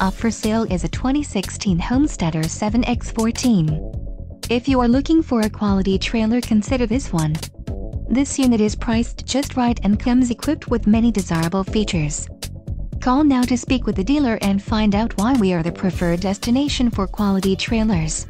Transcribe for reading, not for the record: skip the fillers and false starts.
Up for sale is a 2016 Homesteader 7x14. If you are looking for a quality trailer, consider this one. This unit is priced just right and comes equipped with many desirable features. Call now to speak with the dealer and find out why we are the preferred destination for quality trailers.